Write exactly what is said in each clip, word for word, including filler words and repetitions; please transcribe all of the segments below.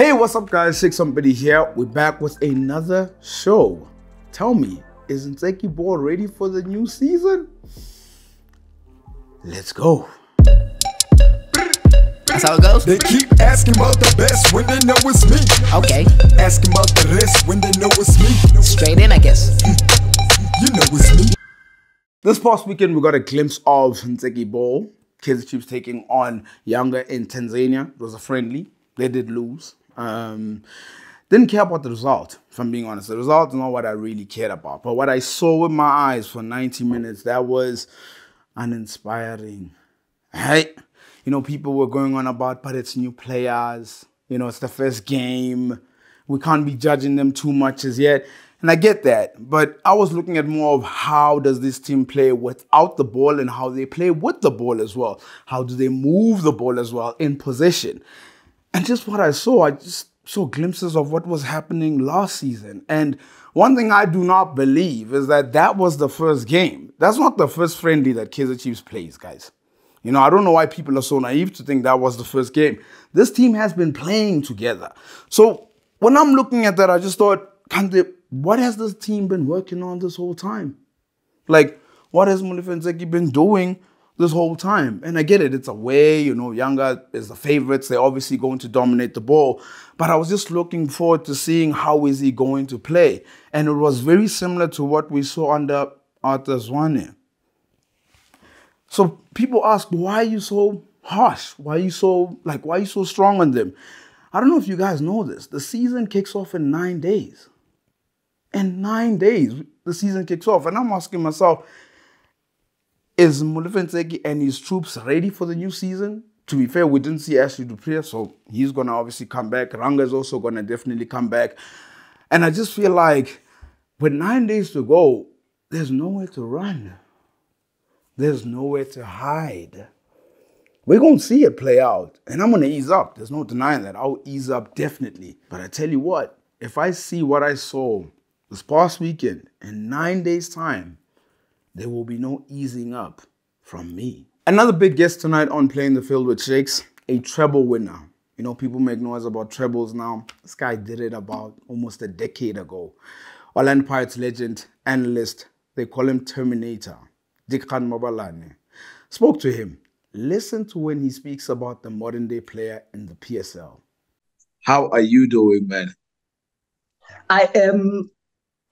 Hey, what's up guys, Shakes Rampedi here. We're back with another show. Tell me, is Ntseki Ball ready for the new season? Let's go. That's how it goes. They keep asking about the best when they know it's me. Okay. Asking about the rest when they know it's me. Straight in, I guess. You know it's me. This past weekend, we got a glimpse of Ntseki Ball. Kaizer Chiefs taking on Yanga in Tanzania. It was a friendly. They did lose. Um, didn't care about the result, if I'm being honest. The result is not what I really cared about. But what I saw with my eyes for ninety minutes, that was uninspiring. Hey, you know, people were going on about, but it's new players. You know, it's the first game. We can't be judging them too much as yet. And I get that. But I was looking at more of how does this team play without the ball and how they play with the ball as well. How do they move the ball as well in possession? And just what I saw, I just saw glimpses of what was happening last season. And one thing I do not believe is that that was the first game. That's not the first friendly that Kaizer Chiefs plays, guys. You know, I don't know why people are so naive to think that was the first game. This team has been playing together. So when I'm looking at that, I just thought, Kante, what has this team been working on this whole time? Like, what has Molefi Ntseki been doing this whole time? And I get it, it's away, you know, Yanga is the favorites. They're obviously going to dominate the ball. But I was just looking forward to seeing how is he going to play. And it was very similar to what we saw under Arthur Zwane. So people ask, why are you so harsh? Why are you so, like, why are you so strong on them? I don't know if you guys know this. The season kicks off in nine days. In nine days, the season kicks off. And I'm asking myself, is Molefi Ntseki and his troops ready for the new season? To be fair, we didn't see Ashley Dupriya, so he's going to obviously come back. Ranga is also going to definitely come back. And I just feel like with nine days to go, there's nowhere to run. There's nowhere to hide. We're going to see it play out. And I'm going to ease up. There's no denying that. I'll ease up definitely. But I tell you what, if I see what I saw this past weekend in nine days' time, there will be no easing up from me. Another big guest tonight on Playing the Field with Shakes, a treble winner. You know, people make noise about trebles now. This guy did it about almost a decade ago. Orlando Pirates legend, analyst, they call him Terminator, Dikgang Mabalane, spoke to him. Listen to when he speaks about the modern day player in the P S L. How are you doing, man? I am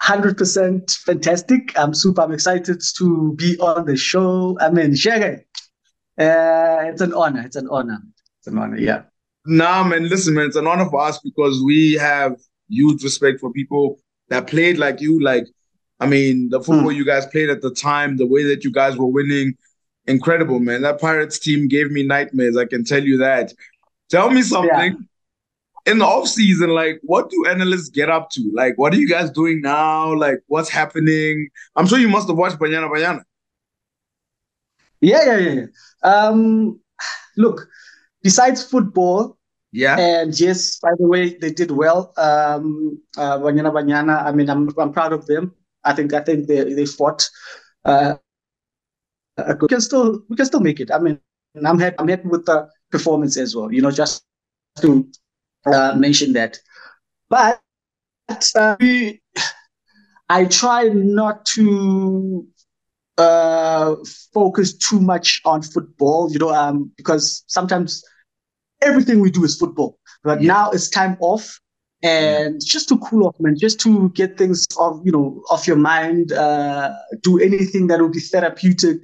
one hundred percent fantastic. I'm super. I'm excited to be on the show. I mean, Shege, uh, it's an honor. It's an honor. It's an honor, yeah. Nah, man, listen, man, it's an honor for us because we have huge respect for people that played like you, like, I mean, the football mm. you guys played at the time, the way that you guys were winning, incredible, man. That Pirates team gave me nightmares, I can tell you that. Tell me something. Yeah. In the offseason, like, what do analysts get up to? Like, what are you guys doing now? Like, what's happening? I'm sure you must have watched Banyana Banyana. Yeah, yeah, yeah. yeah. Um, look, besides football, yeah. And yes, by the way, they did well. Um, uh, Banyana Banyana, I mean, I'm, I'm proud of them. I think I think they they fought. Uh, we can still we can still make it. I mean, I'm happy I'm happy with the performance as well. You know, just to uh, mention that. But uh, we, I try not to uh, focus too much on football. You know, um, because sometimes everything we do is football. But yeah. Now it's time off. And just to cool off, man, just to get things off, you know, off your mind, uh, do anything that will be therapeutic,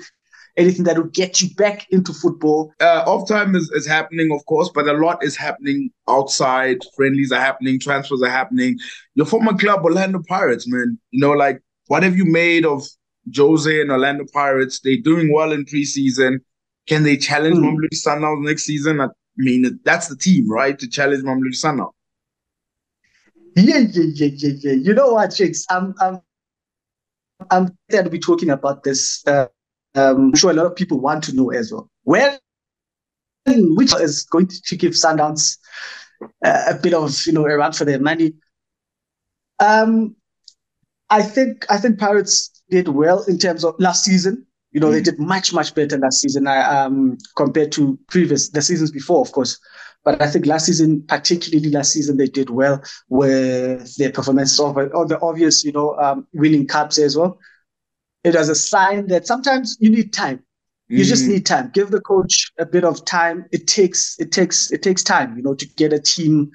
anything that will get you back into football. Uh, off time is, is happening, of course, but a lot is happening outside. Friendlies are happening, transfers are happening. Your former club, Orlando Pirates, man, you know, like, what have you made of Jose and Orlando Pirates? They're doing well in preseason. Can they challenge mm. Mamelodi Sundowns next season? I mean, that's the team, right, to challenge Mamelodi Sundowns. Yeah, yeah, yeah, yeah, yeah. You know what, Shakes? I'm, I'm, I'm glad to be talking about this. Uh, um, I'm sure a lot of people want to know as well. When, which is going to give Sundowns uh, a bit of, you know, a run for their money. Um, I think, I think Pirates did well in terms of last season. You know, mm. they did much, much better last season. I um compared to previous the seasons before, of course. But I think last season, particularly last season, they did well with their performance over all the obvious, you know, um, winning cups as well. It was a sign that sometimes you need time. You mm. just need time. Give the coach a bit of time. It takes, it takes, it takes time, you know, to get a team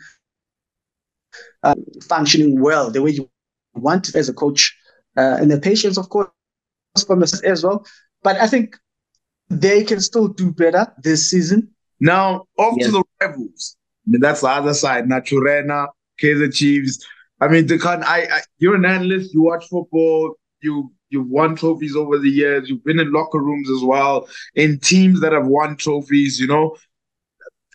uh, functioning well the way you want as a coach, uh, and the patience, of course, from us as well. But I think they can still do better this season. Now, off yes. to the rivals. I mean, that's the other side. Naturena, Kaizer Chiefs. I mean, they can't, I, I, you're an analyst. You watch football. You, you've won trophies over the years. You've been in locker rooms as well, in teams that have won trophies, you know.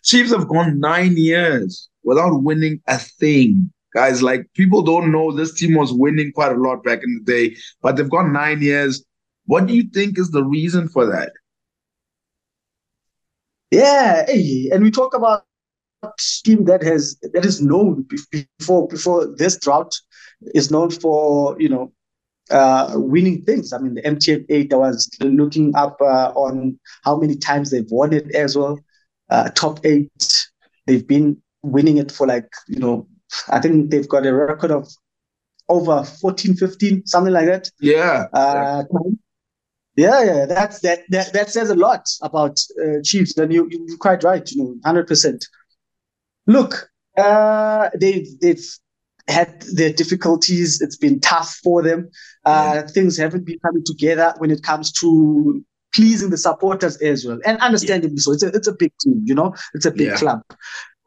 Chiefs have gone nine years without winning a thing. Guys, like, people don't know this team was winning quite a lot back in the day, but they've gone nine years. What do you think is the reason for that? Yeah, and we talk about a team that has that is known before before this drought is known for, you know, uh, winning things. I mean, the M T F eight, I was looking up uh, on how many times they've won it as well. Uh, top eight, they've been winning it for like, you know, I think they've got a record of over fourteen, fifteen, something like that. Yeah. Uh, yeah. Yeah, yeah, that's that, that. That says a lot about uh, Chiefs, and you, you're quite right. You know, hundred percent. Look, uh, they've they've had their difficulties. It's been tough for them. Uh, yeah. Things haven't been coming together when it comes to pleasing the supporters as well, and understandably yeah. so. It's a it's a big team, you know. It's a big yeah. club.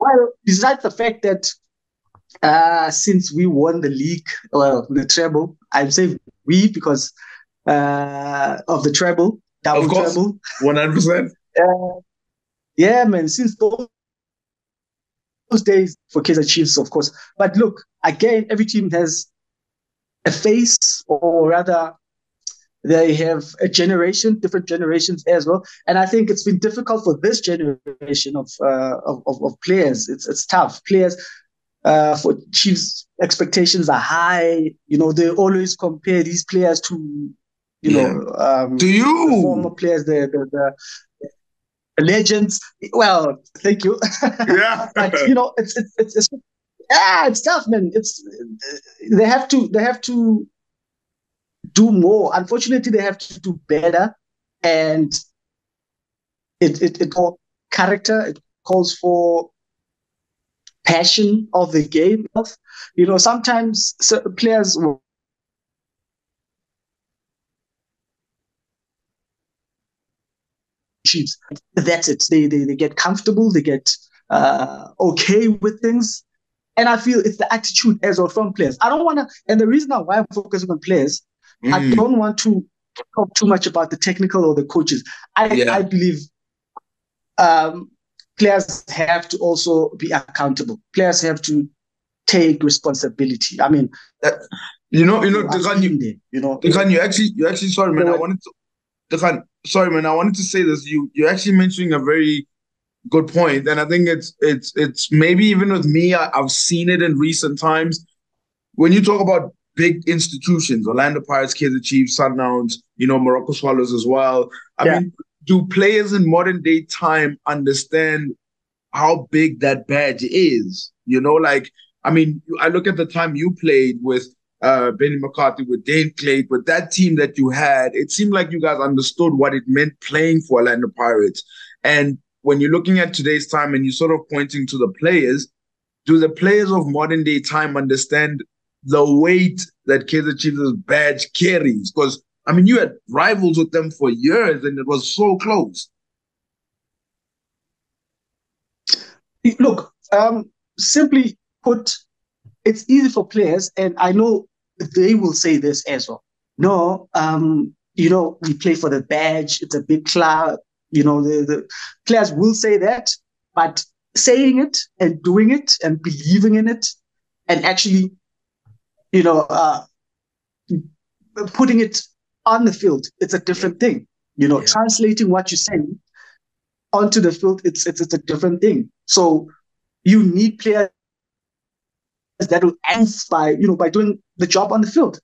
Well, besides the fact that uh, since we won the league, well, the treble, I'm saying we because. Uh, of the treble, double of course, treble, one hundred percent. Yeah, man. Since those, those days for Kaizer Chiefs, of course. But look, again, every team has a face, or rather, they have a generation, different generations as well. And I think it's been difficult for this generation of uh, of, of of players. It's it's tough. Players uh, for Chiefs expectations are high. You know, they always compare these players to. You yeah. know, um, do you the former players, the, the the legends? Well, thank you. Yeah, but you know, it's it's it's, it's yeah, it's tough, man. It's they have to they have to do more. Unfortunately, they have to do better, and it it it calls character. It calls for passion of the game. You know, sometimes players will. Chiefs. That's it. They, they they get comfortable. They get uh, okay with things, and I feel it's the attitude as well from players. I don't want to, and the reason why I'm focusing on players, mm. I don't want to talk too much about the technical or the coaches. I yeah. I believe um, players have to also be accountable. Players have to take responsibility. I mean, uh, you know, you know, Dikgang, you, there, you know, Dikgang, you actually, you actually, sorry, man, I wanted to. Dikgang, sorry, man, I wanted to say this. You, you're actually mentioning a very good point, and I think it's it's it's maybe even with me, I, I've seen it in recent times. When you talk about big institutions, Orlando Pirates, Kaizer Chiefs, Sundowns, you know, Moroka Swallows as well. I yeah. mean, do players in modern-day time understand how big that badge is? You know, like, I mean, I look at the time you played with Uh, Benny McCarthy, with Dane Clay, with that team that you had, it seemed like you guys understood what it meant playing for Orlando Pirates. And when you're looking at today's time and you're sort of pointing to the players, do the players of modern day time understand the weight that Kaizer Chiefs' badge carries? Because, I mean, you had rivals with them for years and it was so close. Look, um, simply put, it's easy for players, and I know they will say this as well. No, um, you know, we play for the badge. It's a big club. You know, the, the players will say that, but saying it and doing it and believing in it and actually, you know, uh, putting it on the field, it's a different thing. You know, yeah. translating what you're saying onto the field, it's it's, it's a different thing. So you need players that will end by, you know, by doing the job on the field,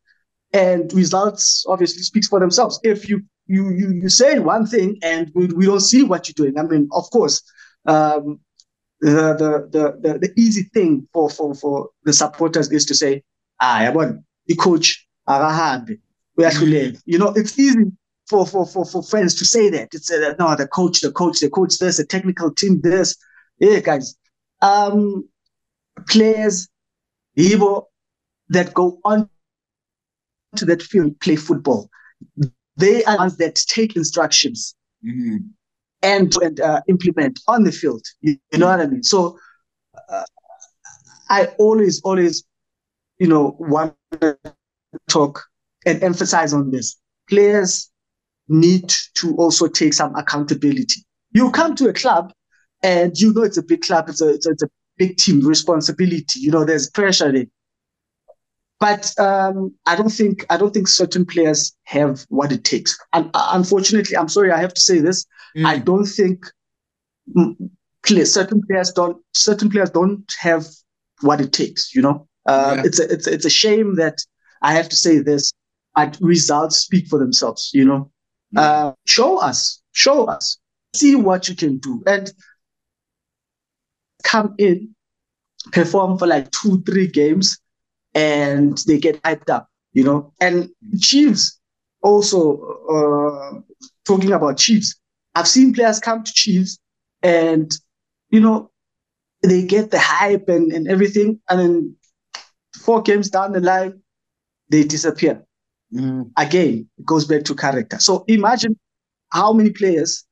and results obviously speaks for themselves. If you you you, you say one thing and we, we don't see what you're doing, I mean, of course, um, the the the, the easy thing for, for, for the supporters is to say, ah, the coach, we have to live. You know, it's easy for for for, for fans to say that. It's uh, no, the coach, the coach, the coach. There's a technical team. There's yeah, guys, um, players, Igbo, that go on to that field play football. They are ones that take instructions mm-hmm. and, and uh, implement on the field. You, you know what I mean? So uh, I always, always, you know, want to talk and emphasize on this. Players need to also take some accountability. You come to a club and you know it's a big club, it's a, it's a, it's a big team responsibility. You know, there's pressure there. But um, I don't think I don't think certain players have what it takes. And uh, unfortunately, I'm sorry, I have to say this. Mm. I don't think mm, play, certain players don't certain players don't have what it takes. You know, uh, yeah. it's a, it's it's a shame that I have to say this. But results speak for themselves. You know, mm. uh, show us, show us, see what you can do, and come in, perform for like two, three games. And they get hyped up, you know. And Chiefs also, uh, talking about Chiefs, I've seen players come to Chiefs and, you know, they get the hype and, and everything. And then four games down the line, they disappear. Mm. Again, it goes back to character. So imagine how many players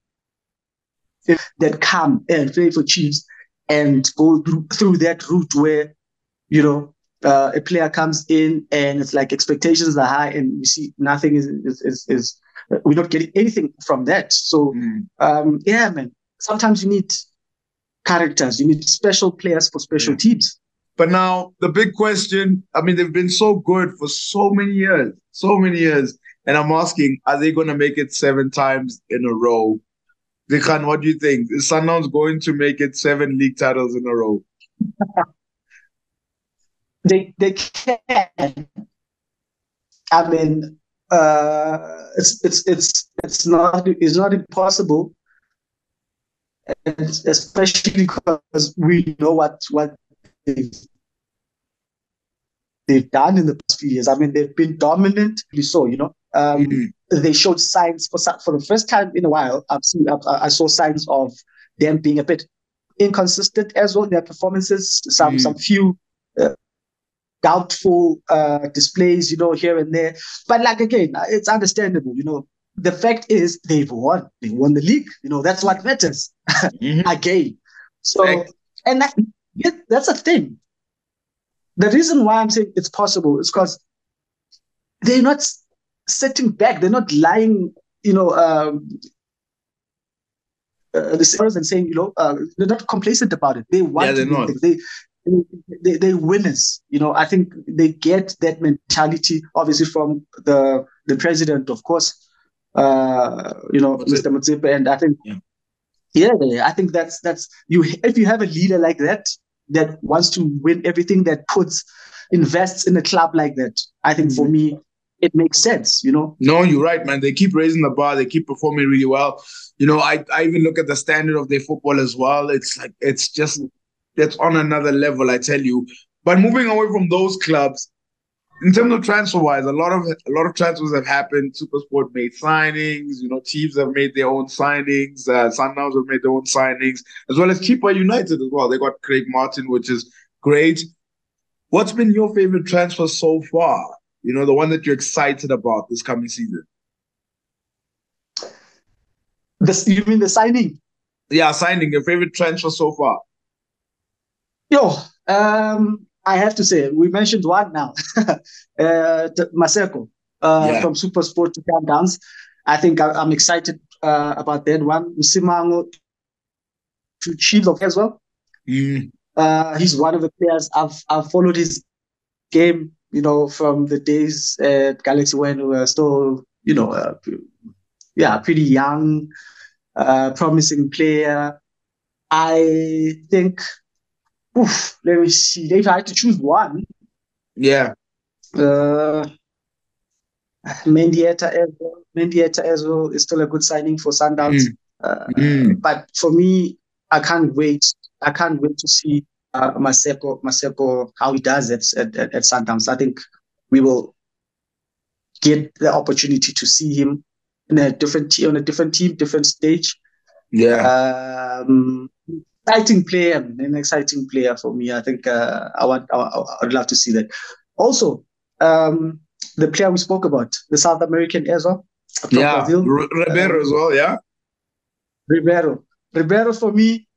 that come and play for Chiefs and go through, through that route where, you know, Uh, a player comes in and it's like expectations are high and we see nothing is, is, is, is we're not getting anything from that. So, mm. um, yeah, man, sometimes you need characters, you need special players for special yeah. teams. But now the big question, I mean, they've been so good for so many years, so many years. And I'm asking, are they going to make it seven times in a row? Dikgang, what do you think? Is Sundowns going to make it seven league titles in a row? They they can. I mean, uh, it's it's it's it's not it's not impossible, and especially because we know what what they've, they've done in the past few years. I mean, they've been dominant. So you know, um, mm-hmm. they showed signs for for the first time in a while. I've seen I, I saw signs of them being a bit inconsistent as well. Their performances, some mm-hmm. some few. Uh, doubtful uh, displays, you know, here and there. But like, again, it's understandable, you know. The fact is they've won. They won the league. You know, that's what matters. Mm-hmm. Again. So, Correct. and that, yeah, that's a thing. The reason why I'm saying it's possible is because they're not sitting back. They're not lying, you know, um, uh, the stars and saying, you know, uh, they're not complacent about it. They want yeah, they're not. They, They, they winners, you know. I think they get that mentality, obviously, from the the president, of course. Uh, you know, Mutzepa. Mister Mutzepa, and I think, yeah. yeah, I think that's that's you. If you have a leader like that that wants to win everything, that puts invests in a club like that, I think mm-hmm. for me, it makes sense. You know. No, you're right, man. They keep raising the bar. They keep performing really well. You know, I I even look at the standard of their football as well. It's like it's just. That's on another level, I tell you. But moving away from those clubs, in terms of transfer-wise, a lot of a lot of transfers have happened. Supersport made signings. You know, teams have made their own signings. Uh, Sundowns have made their own signings, as well as Keeper United as well. They got Craig Martin, which is great. What's been your favorite transfer so far? You know, the one that you're excited about this coming season. This, you mean the signing? Yeah, signing. Your favorite transfer so far. Yo, um, I have to say, we mentioned one now, uh, Maseko uh, yeah. from Supersport to Cape Town. I think I, I'm excited uh, about that one. Musimango to Chiefs as well. Mm. Uh, he's one of the players I've I've followed his game, you know, from the days at Galaxy when we were still, you know, uh, yeah, pretty young, uh, promising player. I think. Oof, let me see. If I had to choose one, yeah, uh, Mendieta as well. Mendieta as well is still a good signing for Sundowns. Mm. Uh, mm. But for me, I can't wait I can't wait to see uh, Maseko, Maseko, how he does it at, at, at Sundowns. I think we will get the opportunity to see him in a different on a different team, different stage. Yeah, um, exciting player, an exciting player for me. I think uh, I want. I, I'd love to see that. Also, um, the player we spoke about, the South American as well. Yeah, Brazil. Ribeiro um, as well. Yeah, Ribeiro. Ribeiro for me.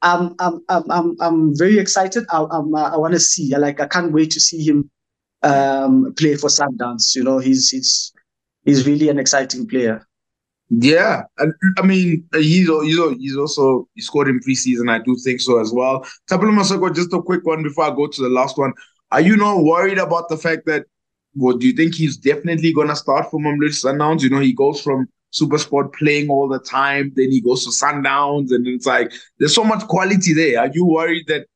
I'm I'm I'm I'm I'm very excited. I I'm, I want to see. Like I can't wait to see him um, play for Sundowns. You know, he's he's he's really an exciting player. Yeah, I, I mean, he's you he's also he scored in preseason. I do think so as well. Tapelo Maseko, just a quick one before I go to the last one. Are you not worried about the fact that? Well, do you think he's definitely gonna start for Mamelodi Sundowns? You know, he goes from Supersport playing all the time, then he goes to Sundowns, and it's like there's so much quality there. Are you worried that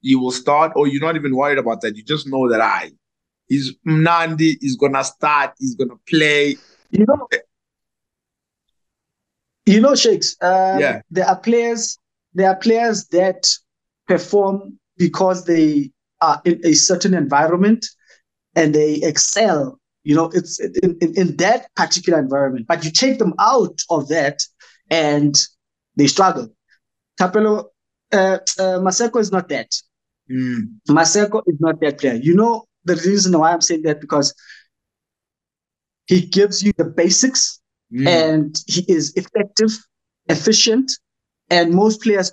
he will start, or you're not even worried about that? You just know that I, ah, he's Nandi, he's gonna start, he's gonna play. You know, you know, Shakes. Um, yeah. There are players, there are players that perform because they are in a certain environment and they excel. You know, it's in, in, in that particular environment. But you take them out of that and they struggle. Tapelo, uh, uh, Maseko is not that. Mm. Maseko is not that player. You know, the reason why I'm saying that, because he gives you the basics mm. and he is effective, efficient, and most players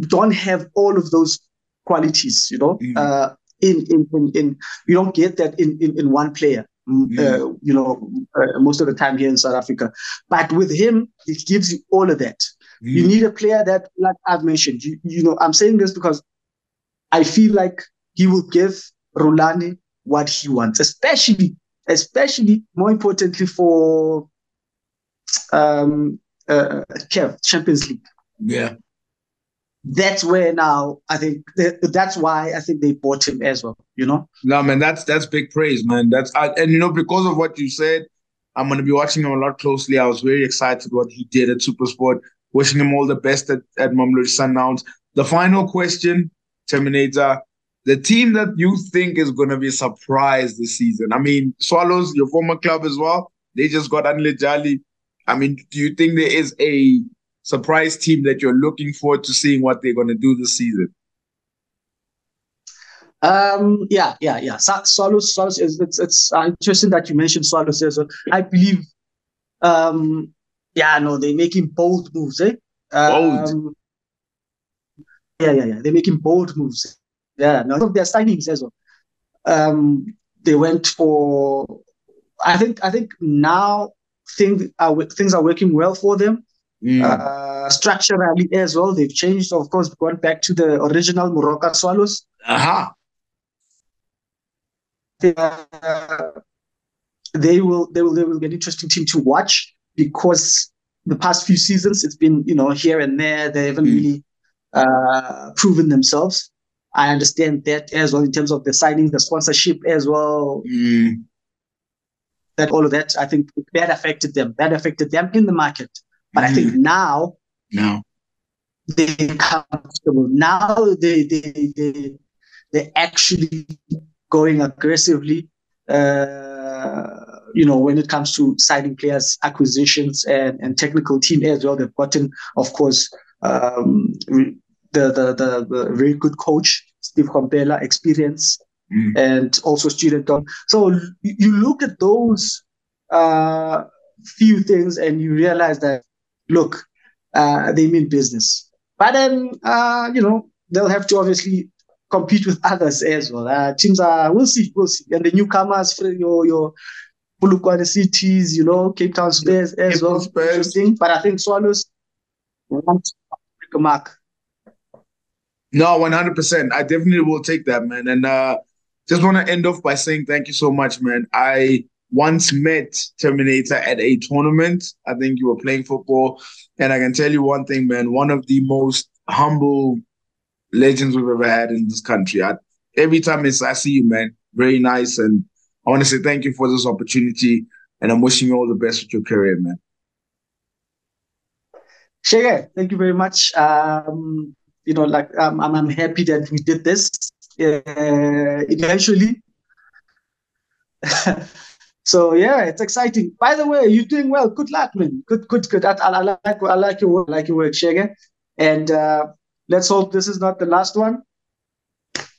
don't have all of those qualities, you know. Mm. Uh, In, in in in you don't get that in in, in one player, mm. uh, you know, uh, most of the time here in South Africa. But with him, it gives you all of that. Mm. You need a player that, like I've mentioned, you you know, I'm saying this because I feel like he will give Rulani what he wants, especially especially more importantly for um uh Champions League. Yeah. That's where now I think th- that's why I think they bought him as well. You know, no man, that's that's big praise, man. That's I, and you know because of what you said, I'm gonna be watching him a lot closely. I was very excited what he did at SuperSport. Wishing him all the best at, at Mamelodi Sundowns. The final question, Terminator, the team that you think is gonna be a surprise this season. I mean, Swallows, your former club as well. They just got Anele Jali. I mean, do you think there is a surprise team that you're looking forward to seeing what they're going to do this season? Um, yeah, yeah, yeah. Swallows, Swallows. It's, it's it's interesting that you mentioned Swallows as well. I believe, um, yeah, no, they're making bold moves, eh? Um, bold. Yeah, yeah, yeah. They're making bold moves. Yeah, none of their signings as well. Um, they went for. I think. I think now things are things are working well for them. Mm. Uh, structurally as well, they've changed, of course, gone back to the original Moroka Swallows. Aha. They, uh, they will, they will, they will be an interesting team to watch because the past few seasons it's been, you know, here and there. They haven't mm. really uh, proven themselves. I understand that as well in terms of the signing, the sponsorship as well. Mm. That all of that, I think that affected them. That affected them in the market. But I think now, now they comfortable. Now they they they they're actually going aggressively. Uh, you know, when it comes to signing players, acquisitions, and, and technical team as well. They've gotten, of course, um, the, the the the very good coach Steve Komphela, experience, mm. and also student. So you look at those uh, few things, and you realize that. Look, uh, they mean business. But then, uh, you know, they'll have to obviously compete with others as well. Uh, teams are, we'll see, we'll see. And the newcomers, your your Polokwane cities, you know, Cape Town Spurs as Cape well. Spurs. Interesting. But I think Swallows want to make a mark. No, one hundred percent. I definitely will take that, man. And uh, just want to end off by saying thank you so much, man. I... once met Terminator at a tournament. I think you were playing football. And I can tell you one thing, man, one of the most humble legends we've ever had in this country. I, every time I see you, man, very nice. And I want to say thank you for this opportunity. And I'm wishing you all the best with your career, man. Shege, thank you very much. Um, you know, like um, I'm, I'm happy that we did this uh, eventually. So yeah, it's exciting. By the way, you're doing well. Good luck, man. Good, good, good. I, I like, I like your work, I like your work, Shege. And uh, let's hope this is not the last one.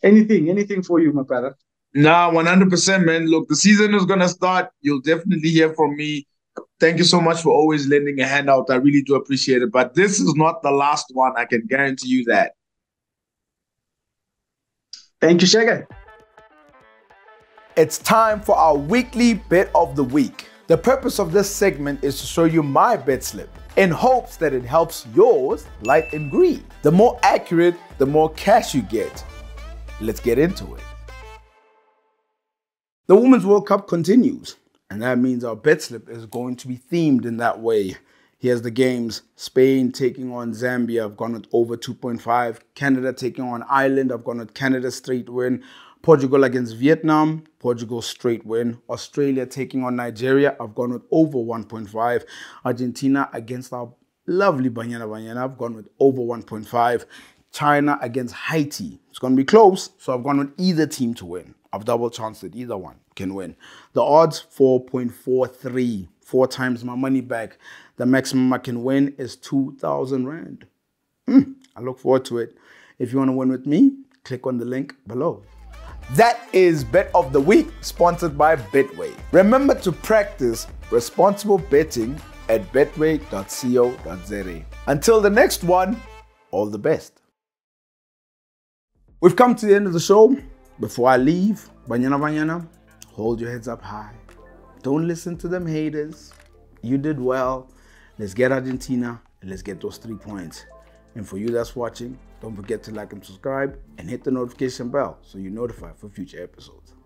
Anything, anything for you, my brother. Nah, one hundred percent, man. Look, the season is gonna start. You'll definitely hear from me. Thank you so much for always lending a hand out. I really do appreciate it. But this is not the last one. I can guarantee you that. Thank you, Shege. It's time for our weekly bet of the week. The purpose of this segment is to show you my bet slip in hopes that it helps yours light and green. The more accurate, the more cash you get. Let's get into it. The Women's World Cup continues. And that means our bet slip is going to be themed in that way. Here's the games. Spain taking on Zambia. I've gone at over two point five. Canada taking on Ireland. I've gone at Canada straight win. Portugal against Vietnam. Portugal straight win. Australia taking on Nigeria. I've gone with over one point five. Argentina against our lovely Banyana Banyana. I've gone with over one point five. China against Haiti. It's going to be close. So I've gone with either team to win. I've double chanced it. Either one can win. The odds, four point four three. Four times my money back. The maximum I can win is two thousand rand. Mm, I look forward to it. If you want to win with me, click on the link below. That is Bet of the Week, sponsored by Betway. Remember to practice responsible betting at betway dot co dot za. Until the next one, all the best. We've come to the end of the show. Before I leave, Banyana Banyana, hold your heads up high. Don't listen to them haters. You did well. Let's get Argentina and let's get those three points. And for you that's watching, don't forget to like and subscribe and hit the notification bell so you're notified for future episodes.